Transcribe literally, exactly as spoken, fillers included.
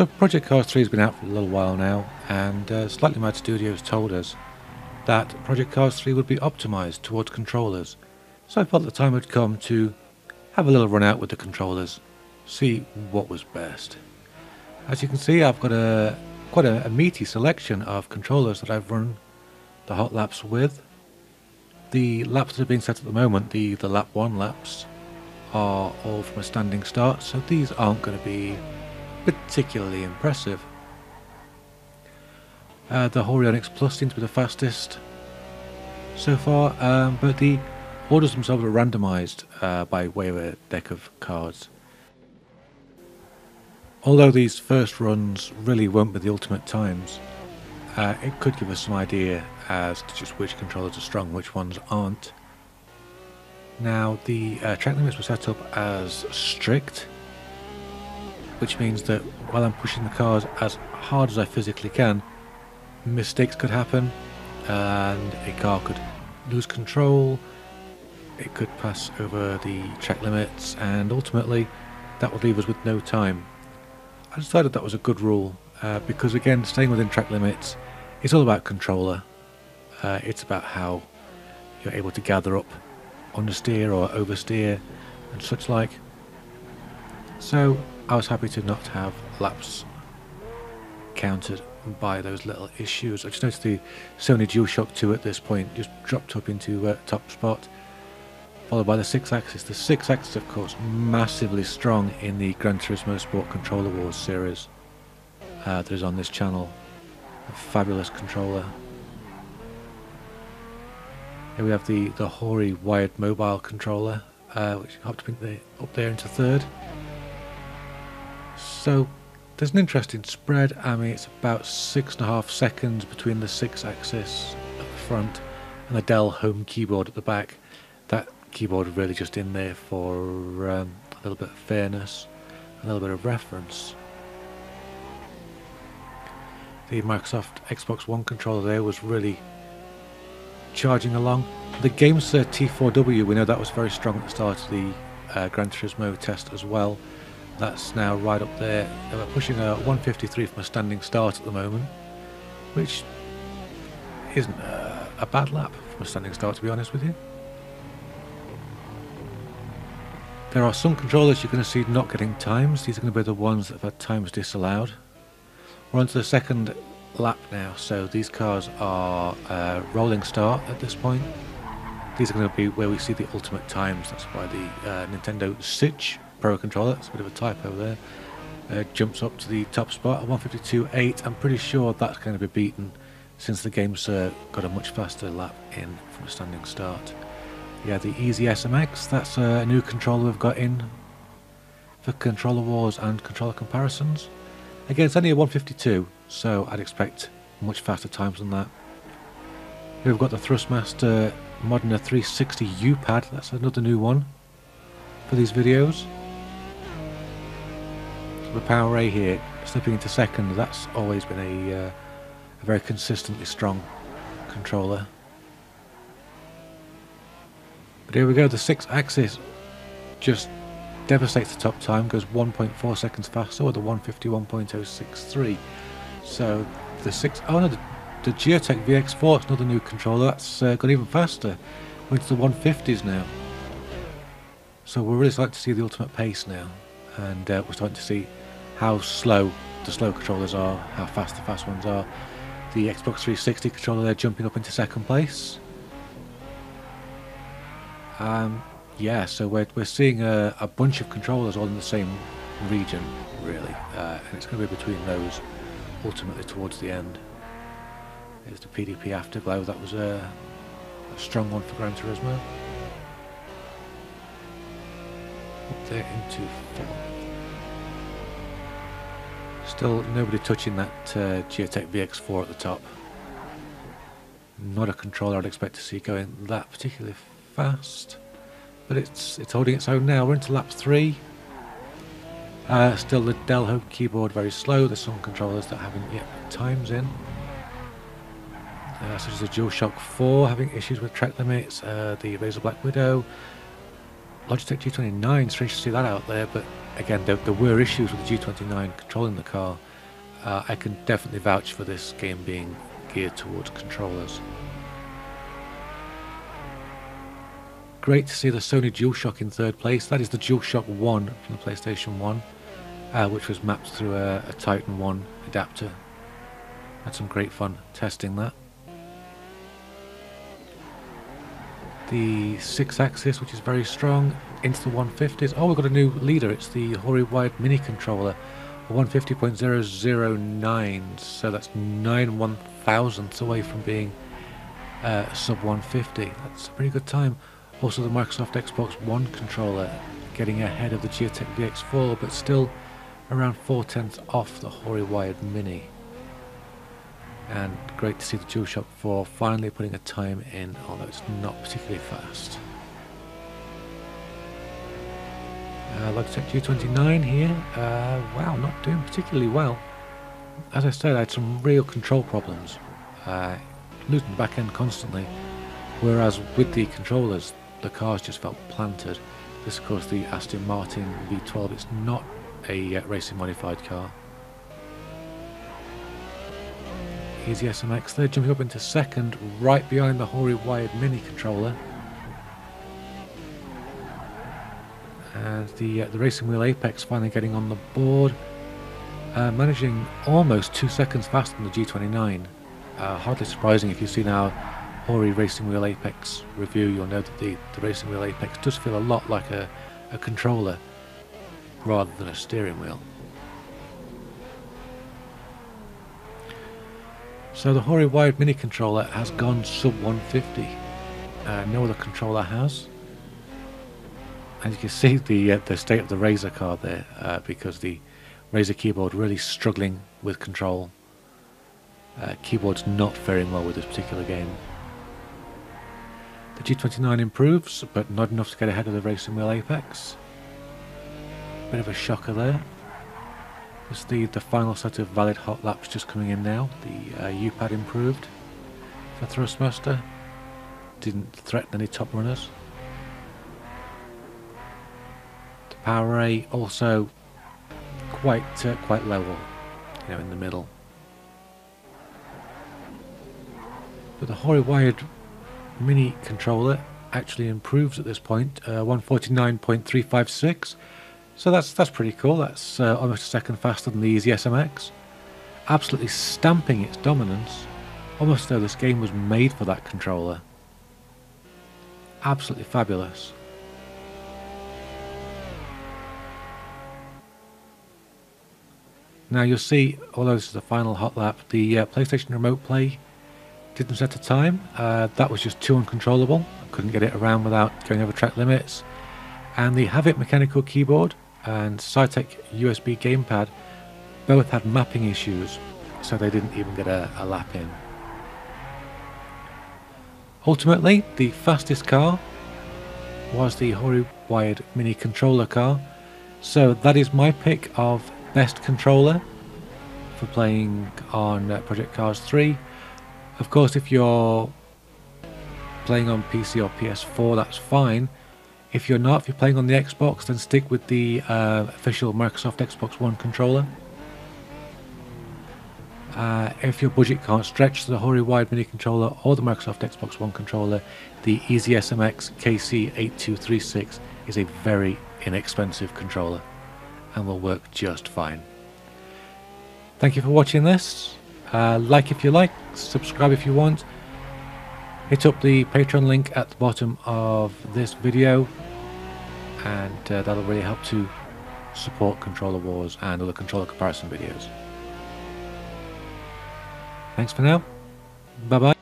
So Project Cars three has been out for a little while now, and uh, Slightly Mad Studios told us that Project Cars three would be optimised towards controllers. So I thought the time had come to have a little run out with the controllers, see what was best. As you can see, I've got a quite a, a meaty selection of controllers that I've run the hot laps with. The laps that are being set at the moment, the, the lap one laps, are all from a standing start, so these aren't going to be particularly impressive. Uh, the Hori Onyx Plus seems to be the fastest so far, um, but the orders themselves are randomised uh, by way of a deck of cards. Although these first runs really won't be the ultimate times, uh, it could give us some idea as to just which controllers are strong, which ones aren't. Now, the uh, track limits were set up as strict, which means that while I'm pushing the cars as hard as I physically can, mistakes could happen and a car could lose control, it could pass over the track limits, and ultimately that would leave us with no time. I decided that was a good rule uh, because, again, staying within track limits, it's all about controller. Uh, it's about how you're able to gather up understeer or oversteer and such like. So I was happy to not have laps counted by those little issues. I just noticed the Sony DualShock two at this point just dropped up into uh, top spot, followed by the six axis. The six axis, of course, massively strong in the Gran Turismo Sport Controller Wars series uh, that is on this channel. A fabulous controller. Here we have the, the Hori Wired Mobile controller, uh, which hopped up there into third. So there's an interesting spread. I mean, it's about six and a half seconds between the six axis at the front and the Dell Home Keyboard at the back. That keyboard really just in there for um, a little bit of fairness, a little bit of reference. The Microsoft Xbox One controller there was really charging along. The Gamesir T four W, we know that was very strong at the start of the uh, Gran Turismo test as well. That's now right up there. We're pushing a one fifty-three from a standing start at the moment, which isn't uh, a bad lap from a standing start, to be honest with you. There are some controllers you're going to see not getting times. These are going to be the ones that have had times disallowed. We're on to the second lap now, so these cars are uh, rolling start at this point. These are going to be where we see the ultimate times. That's by the uh, Nintendo Switch Pro controller. That's a bit of a typo there. Uh, jumps up to the top spot at one fifty-two point eight. I'm pretty sure that's going to be beaten since the game's uh, got a much faster lap in from a standing start. Yeah, the EasySMX, that's a new controller we've got in for controller wars and controller comparisons. Again, it's only a one fifty-two, so I'd expect much faster times than that. Here we've got the Thrustmaster Modena three sixty U Pad. That's another new one for these videos. The PowerA here, slipping into second, that's always been a, uh, a very consistently strong controller. But here we go, the six axis just devastates the top time, goes one point four seconds faster with a one fifty-one point oh six three. So the six, oh no, the, the Geotech V X four is another new controller, that's uh, got even faster. We're into the one fifties now. So we're really starting to see the ultimate pace now, and uh, we're starting to see how slow the slow controllers are, how fast the fast ones are. The Xbox three sixty controller there jumping up into second place. Um, yeah, so we're, we're seeing a, a bunch of controllers all in the same region, really, uh, and it's going to be between those ultimately towards the end. There's the P D P Afterglow, that was a, a strong one for Gran Turismo. Up there into four. Still nobody touching that uh, Geotech V X four at the top. Not a controller I'd expect to see going that particularly fast, but it's it's holding its own now. We're into lap three. Uh, still the Dell Home Keyboard very slow. There's some controllers that haven't yet put times in, uh, such as the DualShock four having issues with track limits, uh, the Razer Black Widow. Logitech G twenty-nine, strange to see that out there, but again there, there were issues with the G twenty-nine controlling the car uh, I can definitely vouch for this game being geared towards controllers. Great to see the Sony DualShock in third place. That is the DualShock one from the PlayStation one, uh, which was mapped through a, a Titan one adapter. Had some great fun testing that. The six axis, which is very strong, into the one fifties. Oh, we've got a new leader. It's the Hori Wide Mini Controller, one fifty point zero zero nine. So that's nine one thousandths away from being uh, sub one fifty. That's a pretty good time. Also, the Microsoft Xbox one controller getting ahead of the Geotech V X four, but still around four tenths off the Hori Wired Mini. And great to see the DualShock four finally putting a time in, although it's not particularly fast. Uh, Logitech G twenty-nine here, uh, wow, not doing particularly well. As I said, I had some real control problems, uh, losing the back end constantly, whereas with the controllers the cars just felt planted. This of course the Aston Martin V twelve, it's not a uh, racing modified car. EasySMX there, jumping up into second, right behind the Hori Wired Mini Controller. And the, uh, the Racing Wheel Apex finally getting on the board, uh, managing almost two seconds faster than the G twenty-nine. Uh, hardly surprising. If you've seen our Hori Racing Wheel Apex review, you'll know that the, the Racing Wheel Apex does feel a lot like a, a controller rather than a steering wheel. So the Hori Wired Mini Controller has gone sub one fifty, uh, no other controller has. As you can see, the, uh, the state of the Razer card there, uh, because the Razer keyboard really struggling with control. Uh, keyboard's not faring well with this particular game. The G twenty-nine improves, but not enough to get ahead of the Racing Wheel Apex. Bit of a shocker there. It's the, the final set of valid hot laps just coming in now. The uh, U Pad improved for Thrustmaster. Didn't threaten any top runners. PowerA also quite uh, quite level, you know, in the middle. But the Hori Wired Mini Controller actually improves at this point, uh, one forty-nine point three five six. So that's that's pretty cool. That's uh, almost a second faster than the EasySMX. Absolutely stamping its dominance, almost as though this game was made for that controller. Absolutely fabulous. Now you'll see, although this is the final hot lap, the uh, PlayStation Remote Play didn't set a time. Uh, that was just too uncontrollable. I couldn't get it around without going over track limits. And the Havit mechanical keyboard and Cytec U S B gamepad both had mapping issues, so they didn't even get a, a lap in. Ultimately, the fastest car was the Hori Wired Mini Controller car. So that is my pick of best controller for playing on uh, Project Cars three. Of course, if you're playing on P C or P S four, that's fine. If you're not, if you're playing on the Xbox, then stick with the uh, official Microsoft Xbox one controller. Uh, if your budget can't stretch to the Hori Wired Mini Controller or the Microsoft Xbox one controller, the EasySMX K C eight two three six is a very inexpensive controller and will work just fine. Thank you for watching this. Uh, like if you like, subscribe if you want, hit up the Patreon link at the bottom of this video, and uh, that'll really help to support Controller Wars and other controller comparison videos. Thanks for now, bye bye.